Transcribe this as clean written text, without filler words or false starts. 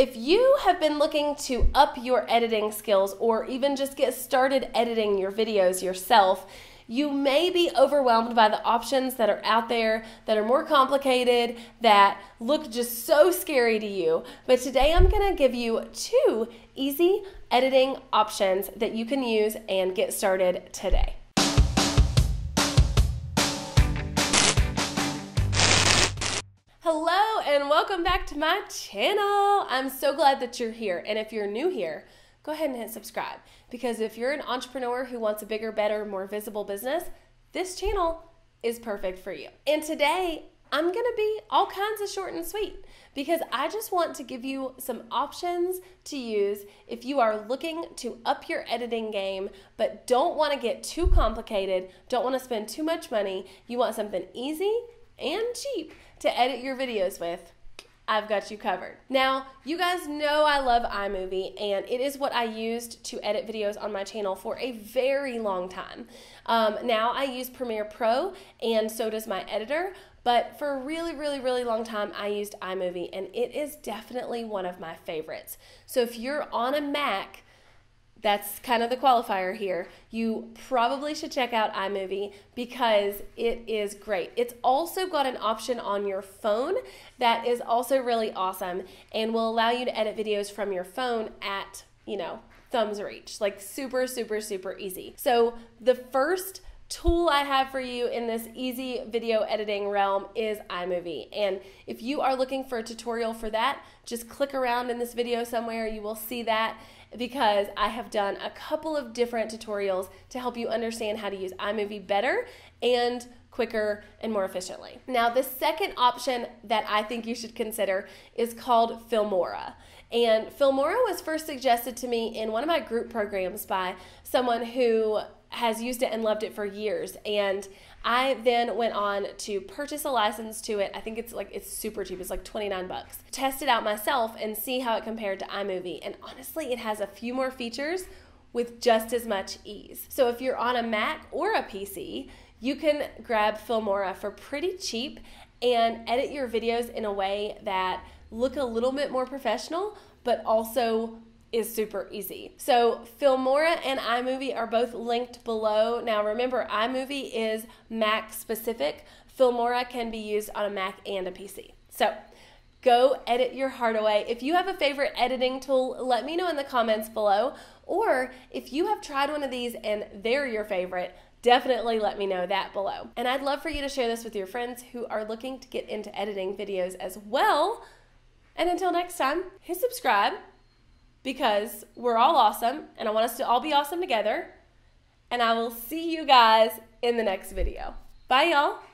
If you have been looking to up your editing skills or even just get started editing your videos yourself, you may be overwhelmed by the options that are out there that are more complicated, that look just so scary to you. But today I'm going to give you two easy editing options that you can use and get started today. Hello and welcome back to my channel. I'm so glad that you're here, and if you're new here, go ahead and hit subscribe, because if you're an entrepreneur who wants a bigger, better, more visible business, this channel is perfect for you. And today I'm gonna be all kinds of short and sweet, because I just want to give you some options to use if you are looking to up your editing game but don't want to get too complicated, don't want to spend too much money, you want something easy and cheap to edit your videos with. I've got you covered. Now, you guys know I love iMovie, and it is what I used to edit videos on my channel for a very long time. Now I use Premiere Pro, and so does my editor, but for a really long time I used iMovie, and it is definitely one of my favorites. So if you're on a Mac, that's kind of the qualifier here, you probably should check out iMovie because it is great. It's also got an option on your phone that is also really awesome and will allow you to edit videos from your phone at, you know, thumbs reach, like super easy. So the first tool I have for you in this easy video editing realm is iMovie. And if you are looking for a tutorial for that, just click around in this video somewhere, you will see that, because I have done a couple of different tutorials to help you understand how to use iMovie better and quicker and more efficiently. Now, the second option that I think you should consider is called Filmora. And Filmora was first suggested to me in one of my group programs by someone who has used it and loved it for years, and I then went on to purchase a license to it. I think it's super cheap, it's like 29 bucks. Test it out myself and see how it compared to iMovie, and honestly it has a few more features with just as much ease. So if you're on a Mac or a PC, you can grab Filmora for pretty cheap and edit your videos in a way that look a little bit more professional but also is super easy. So Filmora and iMovie are both linked below. Now remember, iMovie is Mac specific. Filmora can be used on a Mac and a PC. So go edit your heart away. If you have a favorite editing tool, let me know in the comments below, or if you have tried one of these and they're your favorite, definitely let me know that below. And I'd love for you to share this with your friends who are looking to get into editing videos as well. And until next time, hit subscribe, because we're all awesome, and I want us to all be awesome together. And I will see you guys in the next video. Bye, y'all.